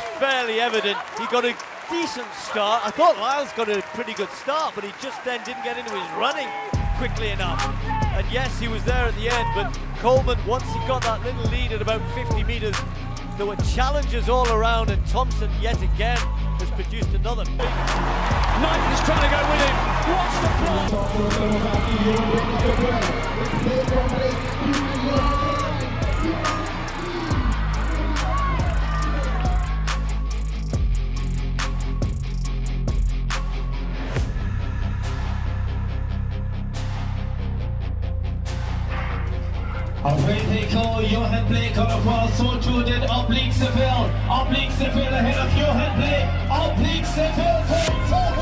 was fairly evident. He got a decent start. I thought Lyles got a pretty good start, but he just then didn't get into his running quickly enough. And yes, he was there at the end, but Coleman, once he got that little lead at about 50 metres, there were challenges all around, and Thompson yet again has produced another. Knight is trying to go with him. Watch the play. Away they go. Usain Bolt got a ball, so too did Oblique Seville. Oblique Seville ahead of Usain Bolt. Oblique Seville takes over.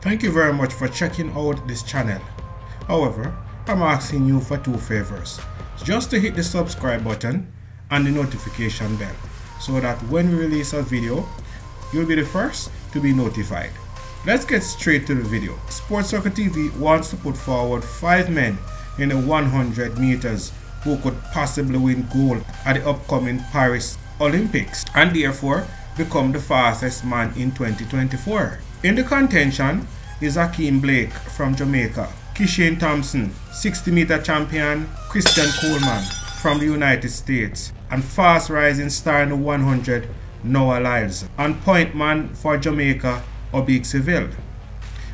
Thank you very much for checking out this channel. However, I'm asking you for two favors. Just to hit the subscribe button and the notification bell, so that when we release a video, you'll be the first to be notified. Let's get straight to the video. Sports Circle TV wants to put forward 5 men in the 100 meters who could possibly win gold at the upcoming Paris Olympics, and therefore become the fastest man in 2024. In the contention is Ackeem Blake from Jamaica, Kishane Thompson, 60-meter champion, Christian Coleman from the United States, and fast-rising star in the 100, Noah Lyles, and point man for Jamaica, Oblique Seville.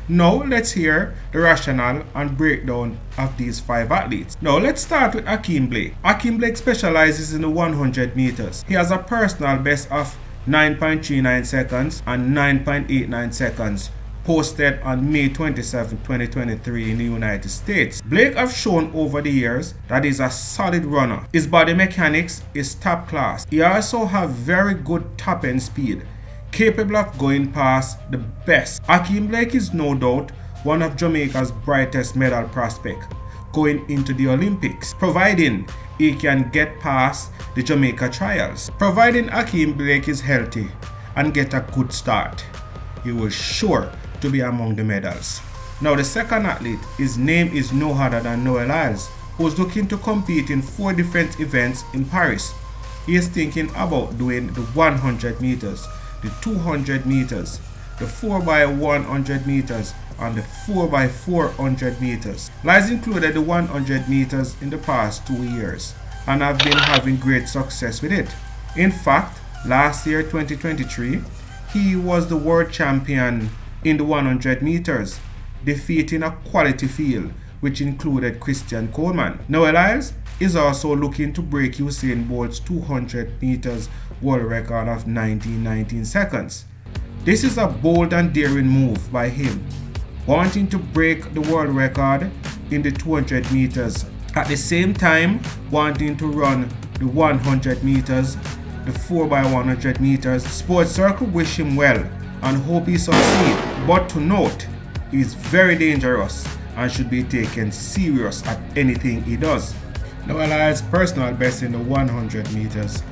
Now let's hear the rationale and breakdown of these 5 athletes. Now let's start with Ackeem Blake. Ackeem Blake specializes in the 100 meters. He has a personal best of 9.39 seconds and 9.89 seconds posted on May 27, 2023 in the United States. Blake have shown over the years that he's a solid runner. His body mechanics is top class. He also have very good top end speed, capable of going past the best. Ackeem Blake is no doubt one of Jamaica's brightest medal prospects going into the Olympics, providing he can get past the Jamaica trials. Providing Ackeem Blake is healthy and get a good start, he was sure to be among the medals. Now the second athlete, his name is no other than Noah Lyles, who is looking to compete in 4 different events in Paris. He is thinking about doing the 100 meters, the 200 meters, the 4x100 meters, and the 4x400 meters. Lyles included the 100 meters in the past 2 years and have been having great success with it. In fact, last year, 2023, he was the world champion in the 100 meters, defeating a quality field which included Christian Coleman. Noah Lyles is also looking to break Usain Bolt's 200 meters world record of 19.19 seconds. This is a bold and daring move by him, wanting to break the world record in the 200 meters, at the same time wanting to run the 100 meters, the 4x100 meters. Sports Circle wish him well and hope he succeeds, but to note, he is very dangerous and should be taken serious at anything he does. Noah Lyles' personal best in the 100 meters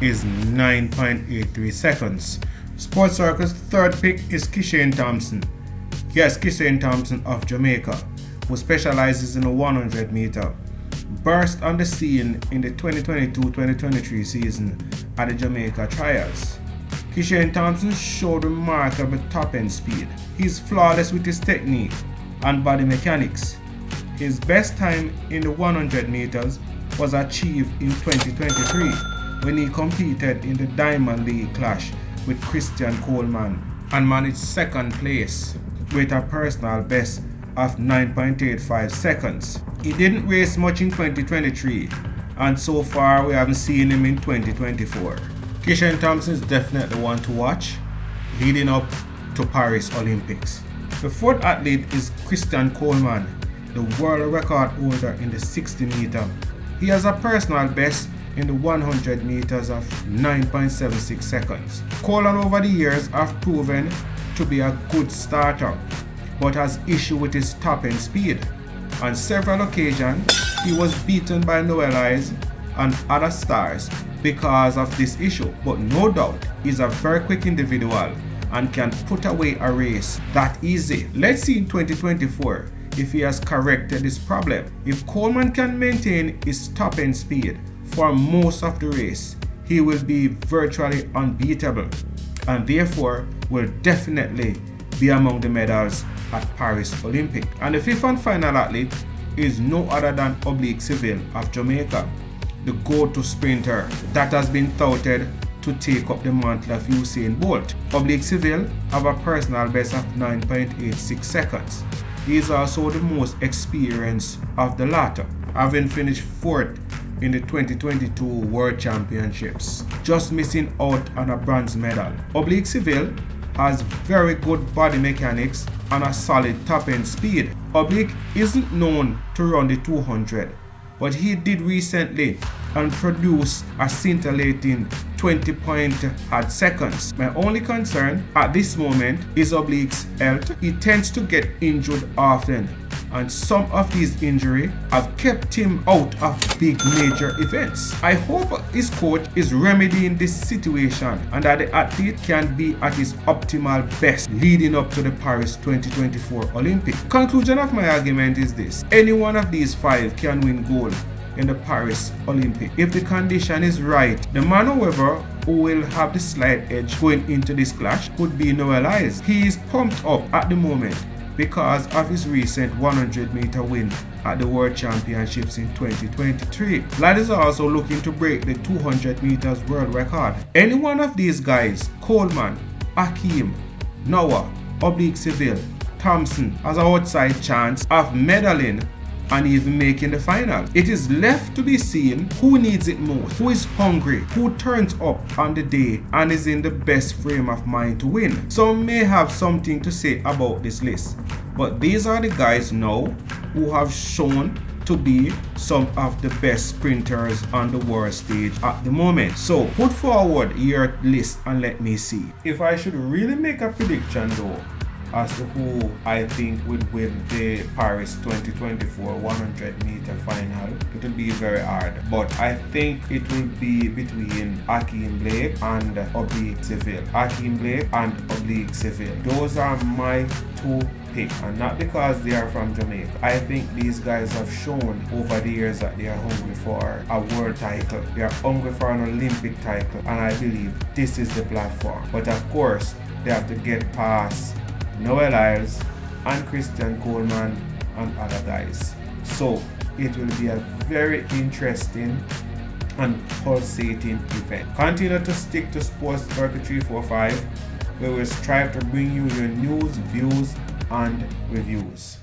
is 9.83 seconds. Sports Circle's third pick is Kishane Thompson. Yes, Kishane Thompson of Jamaica, who specializes in the 100 meter, burst on the scene in the 2022-2023 season at the Jamaica trials. Kishane Thompson showed remarkable top end speed. He's flawless with his technique and body mechanics. His best time in the 100 meters was achieved in 2023 when he competed in the Diamond League clash with Christian Coleman and managed 2nd place with a personal best of 9.85 seconds. He didn't race much in 2023, and so far we haven't seen him in 2024. Kishane Thompson is definitely one to watch leading up to Paris Olympics. The 4th athlete is Christian Coleman, the world record holder in the 60 meter. He has a personal best in the 100 meters of 9.76 seconds. Coleman over the years have proven to be a good starter, but has issue with his top end speed. On several occasions, he was beaten by Noah Lyles and other stars because of this issue, but no doubt he's a very quick individual and can put away a race that easy. Let's see in 2024 if he has corrected this problem. If Coleman can maintain his top-end speed for most of the race, he will be virtually unbeatable and therefore will definitely be among the medals at Paris Olympics. And the fifth and final athlete is no other than Oblique Seville of Jamaica, the go-to sprinter that has been touted to take up the mantle of Usain Bolt. Oblique Seville have a personal best of 9.86 seconds. He is also the most experienced of the latter, having finished fourth in the 2022 World Championships, just missing out on a bronze medal. Oblique Seville has very good body mechanics and a solid top-end speed. Oblique isn't known to run the 200, but he did recently and produced a scintillating 20.8 seconds. My only concern at this moment is Oblique's health. He tends to get injured often, and some of these injuries have kept him out of big major events. I hope his coach is remedying this situation and that the athlete can be at his optimal best leading up to the Paris 2024 Olympics. Conclusion of my argument is this: any one of these five can win gold in the Paris Olympics if the condition is right. The man, however, who will have the slight edge going into this clash could be Noah Lyles. He is pumped up at the moment because of his recent 100-meter win at the World Championships in 2023. Lyles is also looking to break the 200 meters world record. Any one of these guys, Coleman, Ackeem, Noah, Oblique Seville, Thompson, has an outside chance of medaling and even making the final. It is left to be seen who needs it most, who is hungry, who turns up on the day and is in the best frame of mind to win. Some may have something to say about this list, but these are the guys now who have shown to be some of the best sprinters on the world stage at the moment. So put forward your list and let me see. If I should really make a prediction though, as to who I think would win the Paris 2024 100-meter final, it will be very hard. But I think it will be between Ackeem Blake and Oblique Seville. Ackeem Blake and Oblique Seville. Those are my two picks, and not because they are from Jamaica. I think these guys have shown over the years that they are hungry for a world title. They are hungry for an Olympic title, and I believe this is the platform. But of course, they have to get past Noah Lyles and Christian Coleman and other guys. So it will be a very interesting and pulsating event. Continue to stick to Sports Circle 345, where we strive to bring you your news, views and reviews.